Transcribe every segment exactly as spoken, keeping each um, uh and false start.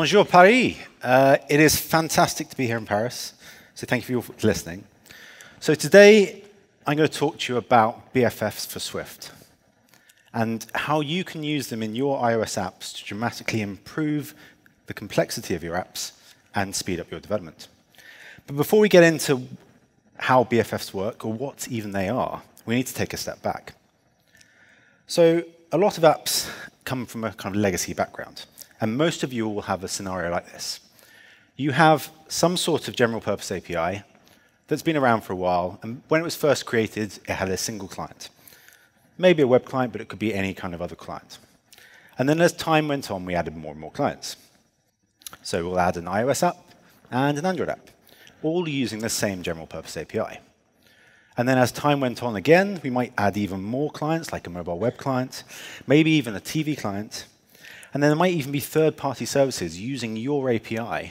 Bonjour Paris. Uh, it is fantastic to be here in Paris, so thank you for listening. So today, I'm going to talk to you about B F Fs for Swift and how you can use them in your iOS apps to dramatically improve the complexity of your apps and speed up your development. But before we get into how B F Fs work or what even they are, we need to take a step back. So a lot of apps come from a kind of legacy background. And most of you will have a scenario like this. You have some sort of general purpose A P I that's been around for a while, and when it was first created, it had a single client. Maybe a web client, but it could be any kind of other client. And then as time went on, we added more and more clients. So we'll add an iOS app and an Android app, all using the same general purpose A P I. And then as time went on again, we might add even more clients, like a mobile web client, maybe even a T V client. And then there might even be third-party services using your A P I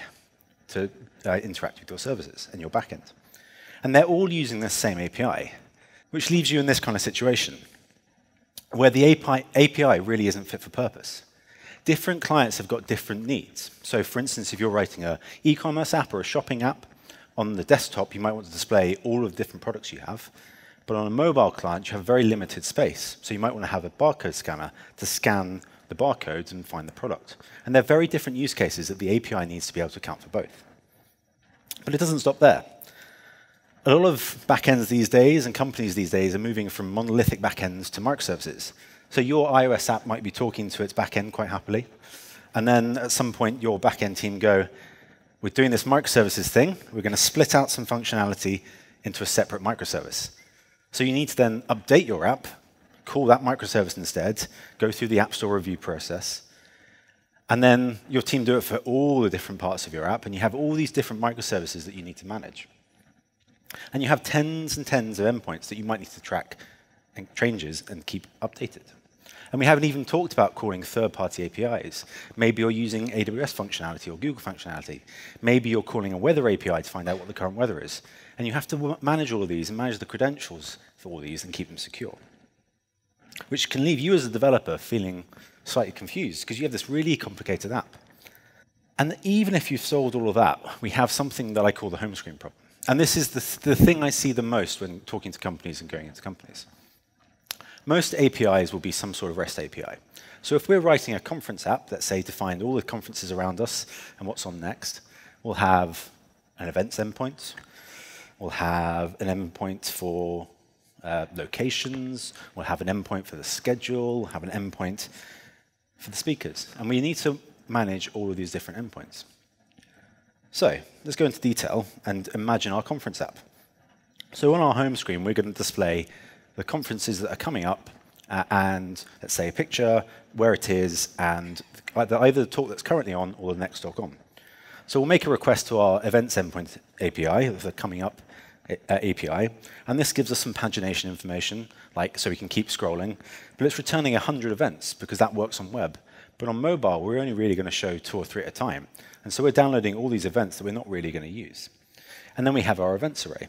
to uh, interact with your services and your backend. And they're all using the same A P I, which leaves you in this kind of situation where the A P I really isn't fit for purpose. Different clients have got different needs. So for instance, if you're writing an e-commerce app or a shopping app on the desktop, you might want to display all of the different products you have. But on a mobile client, you have very limited space. So you might want to have a barcode scanner to scan the barcodes and find the product. And they're very different use cases that the A P I needs to be able to account for both. But it doesn't stop there. A lot of backends these days and companies these days are moving from monolithic backends to microservices. So your iOS app might be talking to its backend quite happily. And then at some point, your backend team go, we're doing this microservices thing. We're going to split out some functionality into a separate microservice. So you need to then update your app, call that microservice instead, go through the App Store review process, and then your team do it for all the different parts of your app, and you have all these different microservices that you need to manage. And you have tens and tens of endpoints that you might need to track and changes and keep updated. And we haven't even talked about calling third-party A P Is. Maybe you're using A W S functionality or Google functionality. Maybe you're calling a weather A P I to find out what the current weather is. And you have to manage all of these and manage the credentials for all these and keep them secure, which can leave you as a developer feeling slightly confused because you have this really complicated app. And even if you've solved all of that, we have something that I call the home screen problem. And this is the, th the thing I see the most when talking to companies and going into companies. Most A P Is will be some sort of REST A P I. So if we're writing a conference app, let's say, to find all the conferences around us and what's on next, we'll have an events endpoint. We'll have an endpoint for Uh, locations, we'll have an endpoint for the schedule, we'll have an endpoint for the speakers. And we need to manage all of these different endpoints. So let's go into detail and imagine our conference app. So on our home screen, we're going to display the conferences that are coming up uh, and, let's say, a picture, where it is, and either the talk that's currently on or the next talk on. So we'll make a request to our events endpoint A P I of the coming up A P I, and this gives us some pagination information, like so we can keep scrolling, but it's returning one hundred events because that works on web. But on mobile, we're only really going to show two or three at a time, and so we're downloading all these events that we're not really going to use. And then we have our events array,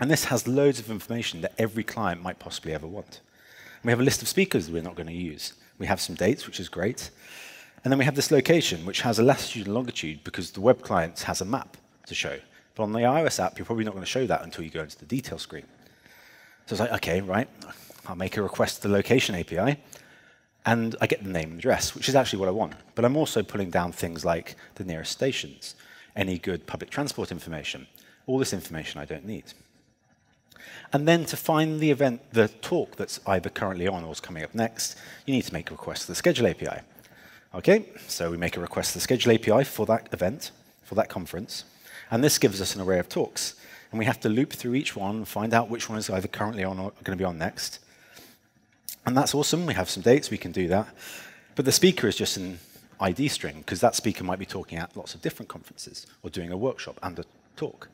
and this has loads of information that every client might possibly ever want. And we have a list of speakers that we're not going to use. We have some dates, which is great, and then we have this location, which has a latitude and longitude because the web client has a map to show. But on the iOS app, you're probably not going to show that until you go into the detail screen. So it's like, OK, right, I'll make a request to the location A P I, and I get the name and address, which is actually what I want. But I'm also pulling down things like the nearest stations, any good public transport information, all this information I don't need. And then to find the event, the talk that's either currently on or is coming up next, you need to make a request to the schedule A P I. OK, so we make a request to the schedule A P I for that event, for that conference. And this gives us an array of talks. And we have to loop through each one, find out which one is either currently on or going to be on next. And that's awesome. We have some dates. We can do that. But the speaker is just an I D string, because that speaker might be talking at lots of different conferences or doing a workshop and a talk.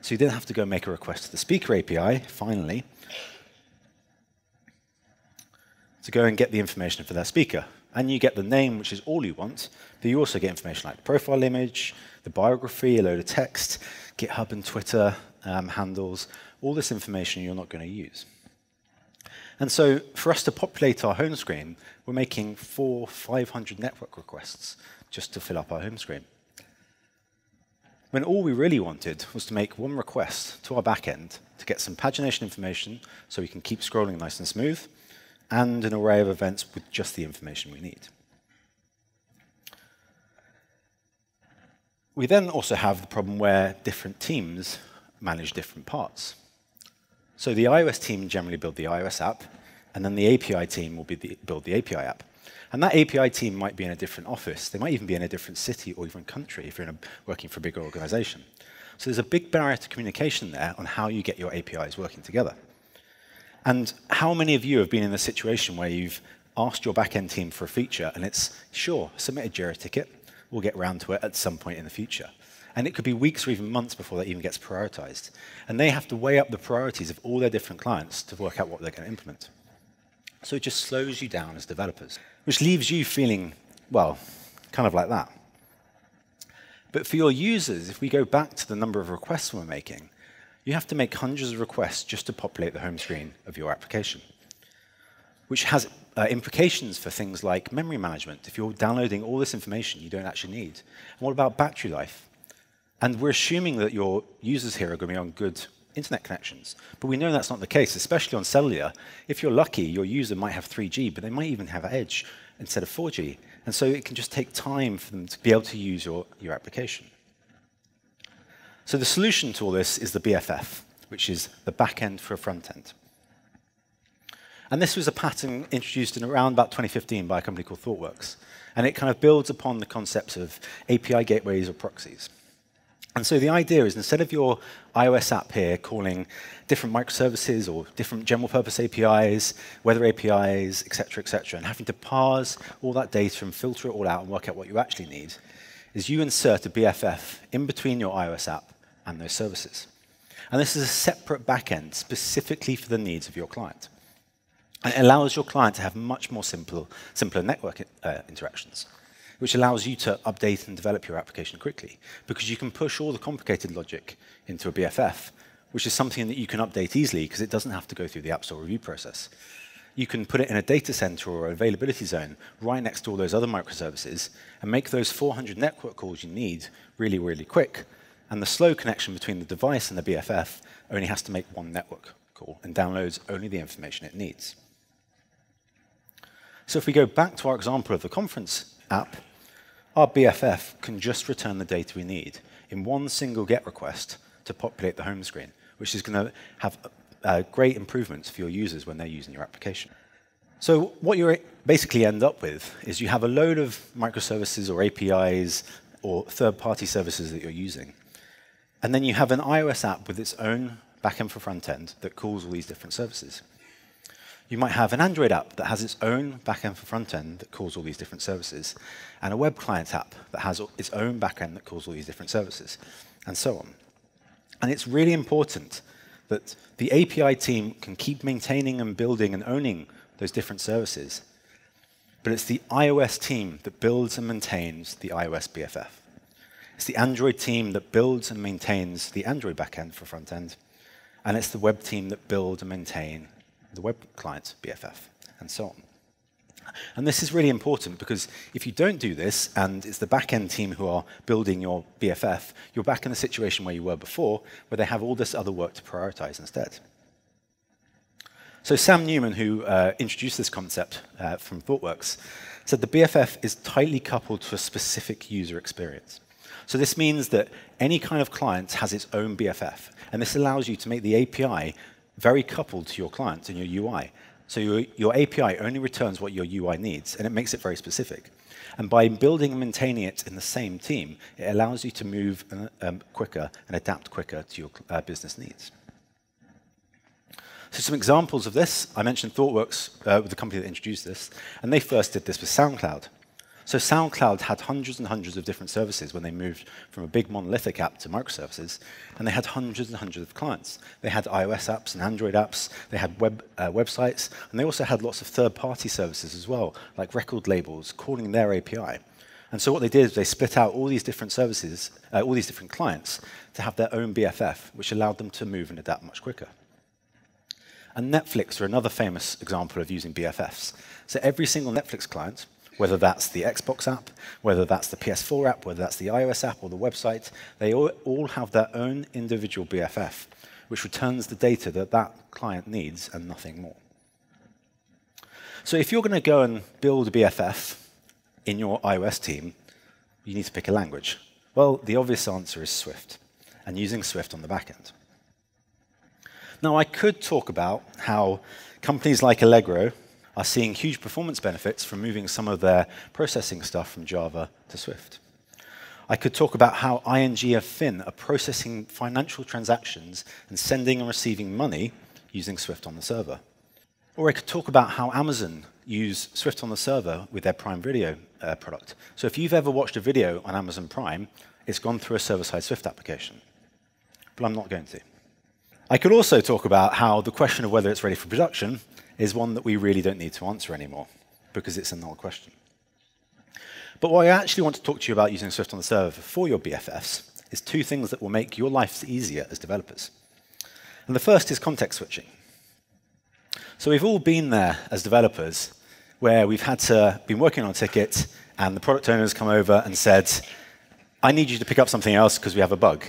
So you then have to go make a request to the speaker A P I, finally, to go and get the information for that speaker. And you get the name, which is all you want, but you also get information like the profile image, the biography, a load of text, GitHub and Twitter um, handles, all this information you're not going to use. And so for us to populate our home screen, we're making four, five hundred network requests just to fill up our home screen. When all we really wanted was to make one request to our backend to get some pagination information so we can keep scrolling nice and smooth, and an array of events with just the information we need. We then also have the problem where different teams manage different parts. So the iOS team generally build the iOS app, and then the A P I team will be the, build the A P I app. And that A P I team might be in a different office. They might even be in a different city or even country if you're in a, working for a bigger organization. So there's a big barrier to communication there on how you get your A P Is working together. And how many of you have been in a situation where you've asked your back-end team for a feature, and it's, sure, submit a Jira ticket. We'll get around to it at some point in the future. And it could be weeks or even months before that even gets prioritized. And they have to weigh up the priorities of all their different clients to work out what they're going to implement. So it just slows you down as developers, which leaves you feeling, well, kind of like that. But for your users, if we go back to the number of requests we're making, you have to make hundreds of requests just to populate the home screen of your application, which has uh, implications for things like memory management. If you're downloading all this information you don't actually need. And what about battery life? And we're assuming that your users here are going to be on good internet connections. But we know that's not the case, especially on cellular. If you're lucky, your user might have three G, but they might even have Edge instead of four G. And so it can just take time for them to be able to use your, your application. So the solution to all this is the B F F, which is the back-end for a front-end. And this was a pattern introduced in around about twenty fifteen by a company called ThoughtWorks. And it kind of builds upon the concepts of A P I gateways or proxies. And so the idea is, instead of your iOS app here calling different microservices or different general-purpose A P Is, weather A P Is, et cetera, et cetera, and having to parse all that data and filter it all out and work out what you actually need, is you insert a B F F in between your iOS app and those services. And this is a separate backend specifically for the needs of your client. And it allows your client to have much more simple, simpler network uh, interactions, which allows you to update and develop your application quickly, because you can push all the complicated logic into a B F F, which is something that you can update easily because it doesn't have to go through the App Store review process. You can put it in a data center or availability zone right next to all those other microservices and make those four hundred network calls you need really, really quick. And the slow connection between the device and the B F F only has to make one network call and downloads only the information it needs. So if we go back to our example of the conference app, our B F F can just return the data we need in one single GET request to populate the home screen, which is going to have uh, great improvements for your users when they're using your application. So what you basically end up with is you have a load of microservices or A P Is or third-party services that you're using. And then you have an iOS app with its own backend for front-end that calls all these different services. You might have an Android app that has its own backend for front-end that calls all these different services, and a web client app that has its own backend that calls all these different services, and so on. And it's really important that the A P I team can keep maintaining and building and owning those different services, but it's the iOS team that builds and maintains the iOS B F F. It's the Android team that builds and maintains the Android backend for front-end, and it's the web team that build and maintain the web client B F F, and so on. And this is really important, because if you don't do this, and it's the back-end team who are building your B F F, you're back in the situation where you were before, where they have all this other work to prioritize instead. So Sam Newman, who uh, introduced this concept uh, from ThoughtWorks, said the B F F is tightly coupled to a specific user experience. So this means that any kind of client has its own B F F, and this allows you to make the A P I very coupled to your clients and your U I. So your, your A P I only returns what your U I needs, and it makes it very specific. And by building and maintaining it in the same team, it allows you to move um, quicker and adapt quicker to your uh, business needs. So some examples of this, I mentioned ThoughtWorks, uh, the company that introduced this, and they first did this with SoundCloud. So SoundCloud had hundreds and hundreds of different services when they moved from a big monolithic app to microservices, and they had hundreds and hundreds of clients. They had iOS apps and Android apps, they had web, uh, websites, and they also had lots of third-party services as well, like record labels calling their A P I. And so what they did is they split out all these different services, uh, all these different clients, to have their own B F F, which allowed them to move and adapt much quicker. And Netflix are another famous example of using B F Fs. So every single Netflix client whether that's the Xbox app, whether that's the P S four app, whether that's the iOS app or the website, they all, all have their own individual B F F, which returns the data that that client needs and nothing more. So if you're going to go and build a B F F in your iOS team, you need to pick a language. Well, the obvious answer is Swift, and using Swift on the back end. Now, I could talk about how companies like Allegro are seeing huge performance benefits from moving some of their processing stuff from Java to Swift. I could talk about how I N G and FIN are processing financial transactions and sending and receiving money using Swift on the server. Or I could talk about how Amazon use Swift on the server with their Prime Video uh, product. So if you've ever watched a video on Amazon Prime, it's gone through a server-side Swift application. But I'm not going to. I could also talk about how the question of whether it's ready for production is one that we really don't need to answer anymore, because it's a null question. But what I actually want to talk to you about using Swift on the server for your B F Fs is two things that will make your lives easier as developers. And the first is context switching. So we've all been there as developers where we've had to been working on a ticket, and the product owner's come over and said, I need you to pick up something else because we have a bug.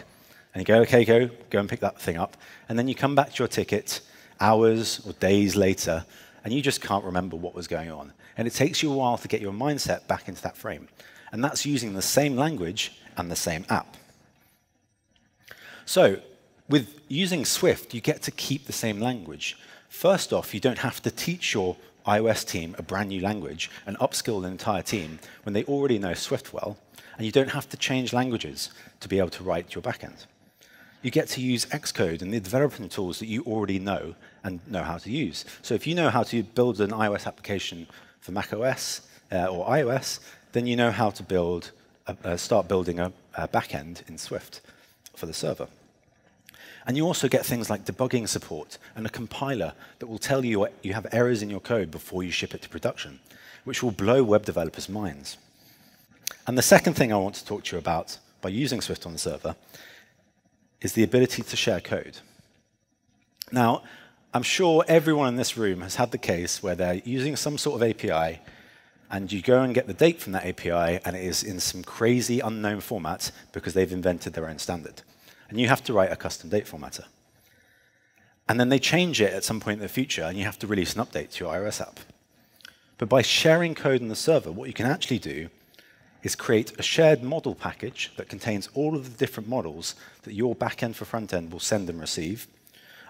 And you go, OK, go, go and pick that thing up. And then you come back to your ticket hours or days later, and you just can't remember what was going on. And it takes you a while to get your mindset back into that frame. And that's using the same language and the same app. So with using Swift, you get to keep the same language. First off, you don't have to teach your iOS team a brand new language and upskill the entire team when they already know Swift well. And you don't have to change languages to be able to write your backend. You get to use Xcode and the development tools that you already know and know how to use. So if you know how to build an iOS application for macOS uh, or iOS, then you know how to build, a, uh, start building a, a backend in Swift for the server. And you also get things like debugging support and a compiler that will tell you what you have errors in your code before you ship it to production, which will blow web developers' minds. And the second thing I want to talk to you about by using Swift on the server is the ability to share code. Now, I'm sure everyone in this room has had the case where they're using some sort of A P I, and you go and get the date from that A P I, and it is in some crazy unknown format because they've invented their own standard. And you have to write a custom date formatter. And then they change it at some point in the future, and you have to release an update to your iOS app. But by sharing code in the server, what you can actually do is create a shared model package that contains all of the different models that your backend for frontend will send and receive.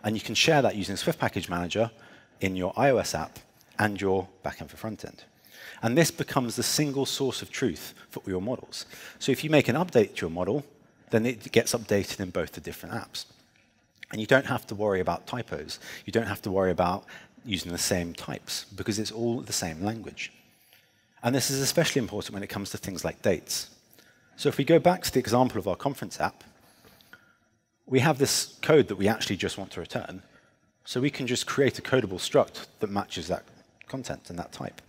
And you can share that using Swift Package Manager in your iOS app and your backend for frontend. And this becomes the single source of truth for your models. So if you make an update to your model, then it gets updated in both the different apps. And you don't have to worry about typos. You don't have to worry about using the same types, because it's all the same language. And this is especially important when it comes to things like dates. So if we go back to the example of our conference app, we have this code that we actually just want to return. So we can just create a codable struct that matches that content and that type.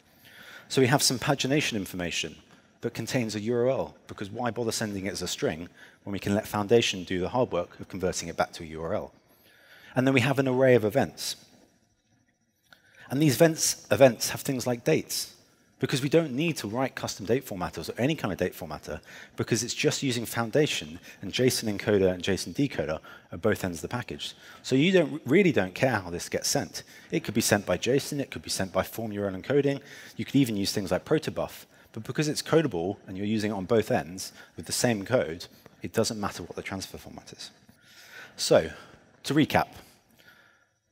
So we have some pagination information that contains a U R L, because why bother sending it as a string when we can let Foundation do the hard work of converting it back to a U R L? And then we have an array of events. And these events, events have things like dates, because we don't need to write custom date formatters or any kind of date formatter, because it's just using Foundation and JSON encoder and JSON decoder at both ends of the package. So you don't, really don't care how this gets sent. It could be sent by JSON. It could be sent by form U R L encoding. You could even use things like protobuf. But because it's codable and you're using it on both ends with the same code, it doesn't matter what the transfer format is. So to recap,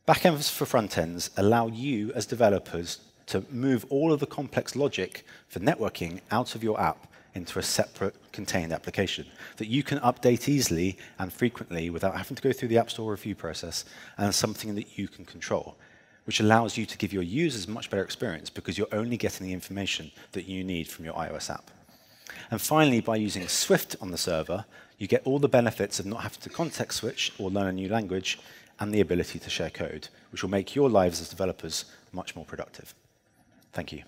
backends for frontends allow you as developers to move all of the complex logic for networking out of your app into a separate contained application that you can update easily and frequently without having to go through the App Store review process, and something that you can control, which allows you to give your users much better experience because you're only getting the information that you need from your iOS app. And finally, by using Swift on the server, you get all the benefits of not having to context switch or learn a new language, and the ability to share code, which will make your lives as developers much more productive. Thank you.